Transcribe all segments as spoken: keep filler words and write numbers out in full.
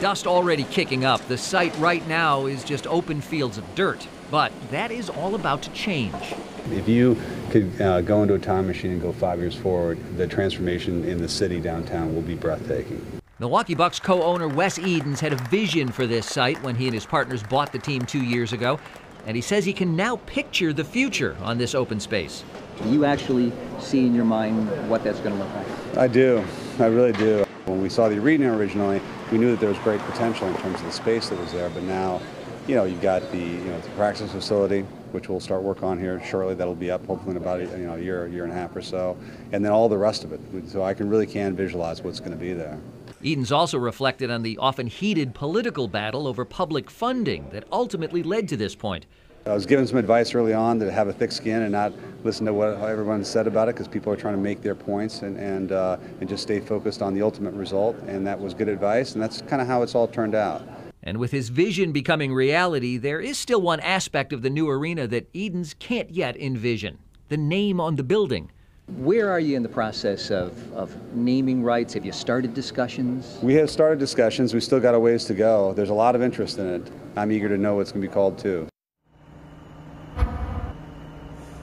dust already kicking up, the site right now is just open fields of dirt. But that is all about to change. If you could uh, go into a time machine and go five years forward, the transformation in the city downtown will be breathtaking. Milwaukee Bucks co-owner Wes Edens had a vision for this site when he and his partners bought the team two years ago. And he says he can now picture the future on this open space. Do you actually see in your mind what that's going to look like? I do. I really do. When we saw the arena originally, we knew that there was great potential in terms of the space that was there. But now, you know, you've got the, you know, the practice facility, which we'll start work on here shortly. That'll be up hopefully in about, you know, a year, year and a half or so. And then all the rest of it. So I can really can visualize what's going to be there. Edens also reflected on the often heated political battle over public funding that ultimately led to this point. I was given some advice early on to have a thick skin and not listen to what everyone said about it, because people are trying to make their points and, and, uh, and just stay focused on the ultimate result, and that was good advice, and that's kind of how it's all turned out. And with his vision becoming reality, there is still one aspect of the new arena that Edens can't yet envision: the name on the building. Where are you in the process of, of naming rights? Have you started discussions? We have started discussions. We've still got a ways to go. There's a lot of interest in it. I'm eager to know what it's going to be called, too.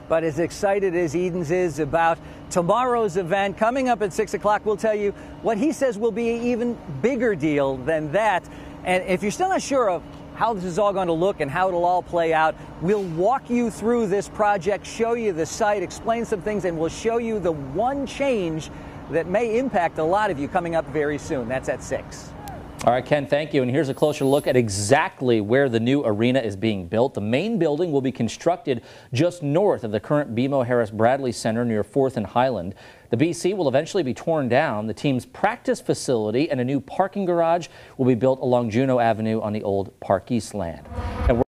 But as excited as Edens is about tomorrow's event, coming up at six o'clock, we'll tell you what he says will be an even bigger deal than that. And if you're still not sure of how this is all going to look and how it'll all play out, we'll walk you through this project, show you the site, explain some things, and we'll show you the one change that may impact a lot of you coming up very soon. That's at six. All right, Ken, thank you. And here's a closer look at exactly where the new arena is being built. The main building will be constructed just north of the current B M O Harris Bradley Center near fourth and Highland. The B C will eventually be torn down. The team's practice facility and a new parking garage will be built along Juneau Avenue on the old Park East land. And